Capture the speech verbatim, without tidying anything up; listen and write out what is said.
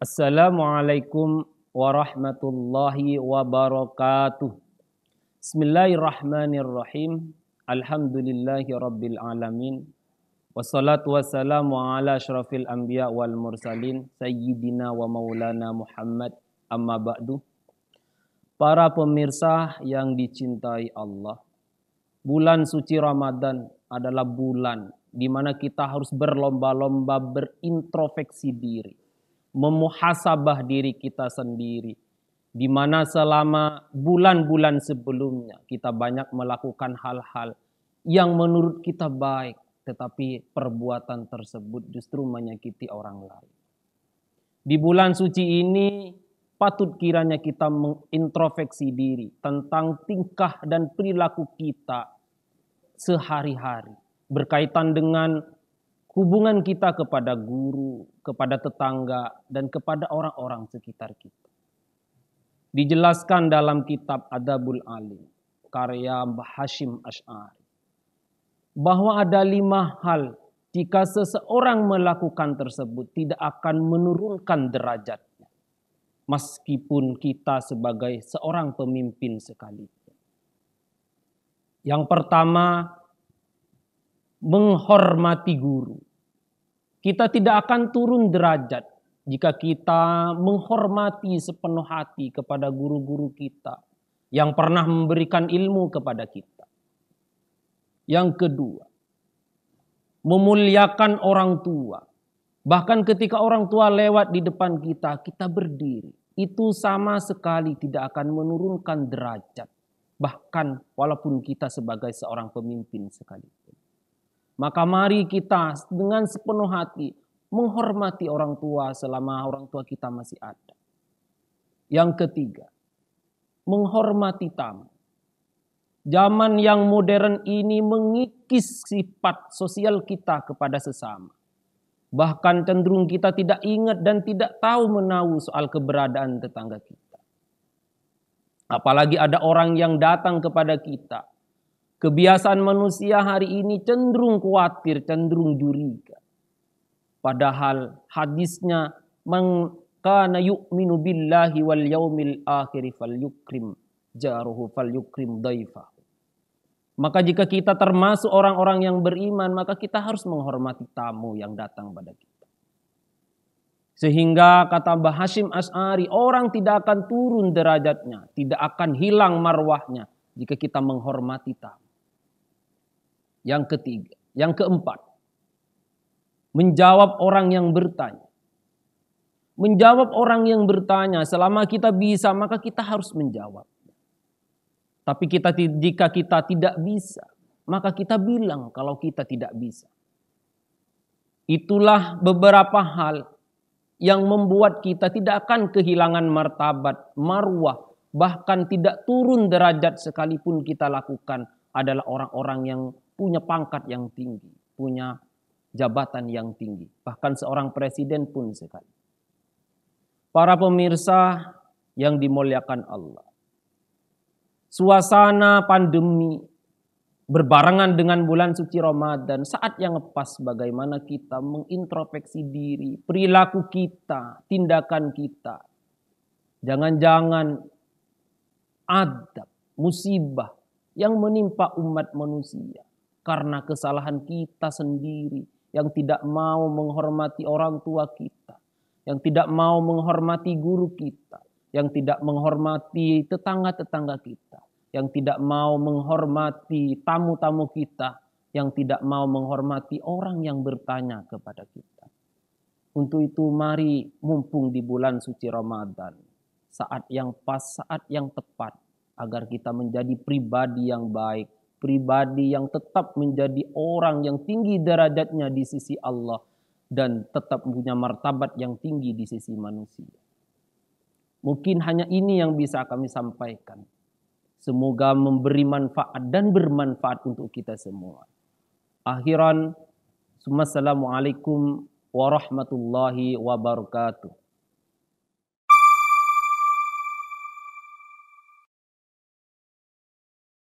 Assalamualaikum warahmatullahi wabarakatuh. Bismillahirrahmanirrahim. Alhamdulillahi rabbil alamin. Wassalatu wassalamu ala asyrafil anbiya wal mursalin sayyidina wa maulana Muhammad amma ba'du. Para pemirsa yang dicintai Allah, bulan suci Ramadan adalah bulan di mana kita harus berlomba-lomba berintrospeksi diri, memuhasabah diri kita sendiri, di mana selama bulan-bulan sebelumnya kita banyak melakukan hal-hal yang menurut kita baik, tetapi perbuatan tersebut justru menyakiti orang lain. Di bulan suci ini patut kiranya kita mengintrospeksi diri tentang tingkah dan perilaku kita sehari-hari berkaitan dengan hubungan kita kepada guru, kepada tetangga, dan kepada orang-orang sekitar kita. Dijelaskan dalam kitab Adabul Alim, karya Ibnu Hasyim Asy'ari, bahwa ada lima hal jika seseorang melakukan tersebut tidak akan menurunkan derajatnya, meskipun kita sebagai seorang pemimpin sekalipun. Yang pertama, menghormati guru. Kita tidak akan turun derajat jika kita menghormati sepenuh hati kepada guru-guru kita yang pernah memberikan ilmu kepada kita. Yang kedua, memuliakan orang tua. Bahkan ketika orang tua lewat di depan kita, kita berdiri. Itu sama sekali tidak akan menurunkan derajat, bahkan walaupun kita sebagai seorang pemimpin sekalipun. Maka mari kita dengan sepenuh hati menghormati orang tua selama orang tua kita masih ada. Yang ketiga, menghormati tamu. Zaman yang modern ini mengikis sifat sosial kita kepada sesama. Bahkan cenderung kita tidak ingat dan tidak tahu menahu soal keberadaan tetangga kita. Apalagi ada orang yang datang kepada kita. Kebiasaan manusia hari ini cenderung khawatir, cenderung curiga. Padahal hadisnya man kana yu'minu billahi wal yaumil akhir falyukrim jaruhu falyukrim dhaifah. Maka jika kita termasuk orang-orang yang beriman, maka kita harus menghormati tamu yang datang pada kita. Sehingga kata Ibnu Hasyim Asy'ari, orang tidak akan turun derajatnya, tidak akan hilang marwahnya jika kita menghormati tamu. Yang ketiga, yang keempat, menjawab orang yang bertanya. Menjawab orang yang bertanya, selama kita bisa maka kita harus menjawab. Tapi kita jika kita tidak bisa, maka kita bilang kalau kita tidak bisa. Itulah beberapa hal yang membuat kita tidak akan kehilangan martabat, marwah, bahkan tidak turun derajat sekalipun kita lakukan adalah orang-orang yang punya pangkat yang tinggi, punya jabatan yang tinggi, bahkan seorang presiden pun sekali. Para pemirsa yang dimuliakan Allah, suasana pandemi berbarengan dengan bulan suci Ramadan, saat yang pas bagaimana kita mengintrospeksi diri, perilaku kita, tindakan kita. Jangan-jangan adab, musibah yang menimpa umat manusia karena kesalahan kita sendiri, yang tidak mau menghormati orang tua kita, yang tidak mau menghormati guru kita, yang tidak menghormati tetangga-tetangga kita, yang tidak mau menghormati tamu-tamu kita, yang tidak mau menghormati orang yang bertanya kepada kita. Untuk itu mari, mumpung di bulan suci Ramadan, saat yang pas, saat yang tepat, agar kita menjadi pribadi yang baik, pribadi yang tetap menjadi orang yang tinggi derajatnya di sisi Allah dan tetap punya martabat yang tinggi di sisi manusia. Mungkin hanya ini yang bisa kami sampaikan. Semoga memberi manfaat dan bermanfaat untuk kita semua. Akhiran, assalamualaikum warahmatullahi wabarakatuh.